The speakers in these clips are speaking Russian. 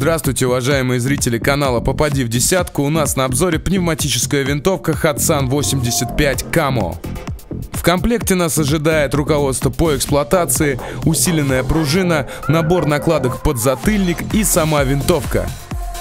Здравствуйте, уважаемые зрители канала «Попади в десятку». У нас на обзоре пневматическая винтовка Hatsan 85 Camo. В комплекте нас ожидает руководство по эксплуатации, усиленная пружина, набор накладок под затыльник и сама винтовка.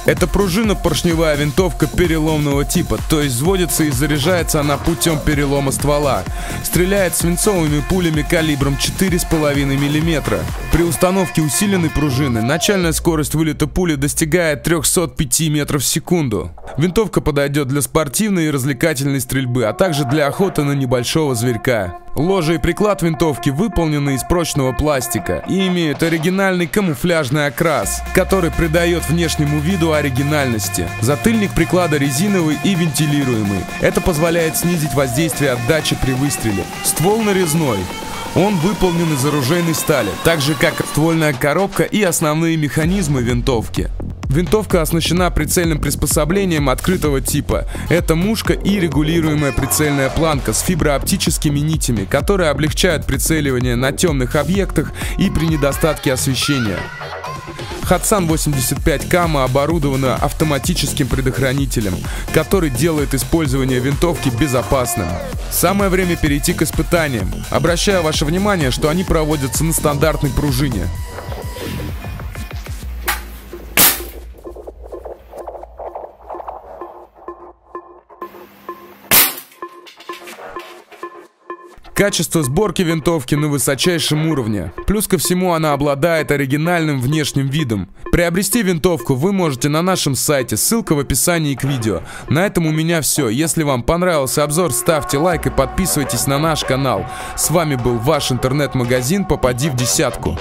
Это пружинно-поршневая винтовка переломного типа, то есть взводится и заряжается она путем перелома ствола. Стреляет свинцовыми пулями калибром 4,5 мм. При установке усиленной пружины начальная скорость вылета пули достигает 305 метров в секунду. Винтовка подойдет для спортивной и развлекательной стрельбы, а также для охоты на небольшого зверька. Ложа и приклад винтовки выполнены из прочного пластика и имеют оригинальный камуфляжный окрас, который придает внешнему виду оригинальности. Затыльник приклада резиновый и вентилируемый. Это позволяет снизить воздействие отдачи при выстреле. Ствол нарезной. Он выполнен из оружейной стали, так же как ствольная коробка и основные механизмы винтовки. Винтовка оснащена прицельным приспособлением открытого типа. Это мушка и регулируемая прицельная планка с фиброоптическими нитями, которые облегчают прицеливание на темных объектах и при недостатке освещения. Hatsan 85 Camo оборудована автоматическим предохранителем, который делает использование винтовки безопасным. Самое время перейти к испытаниям. Обращаю ваше внимание, что они проводятся на стандартной пружине. Качество сборки винтовки на высочайшем уровне. Плюс ко всему она обладает оригинальным внешним видом. Приобрести винтовку вы можете на нашем сайте, ссылка в описании к видео. На этом у меня все. Если вам понравился обзор, ставьте лайк и подписывайтесь на наш канал. С вами был ваш интернет-магазин «Попади в десятку».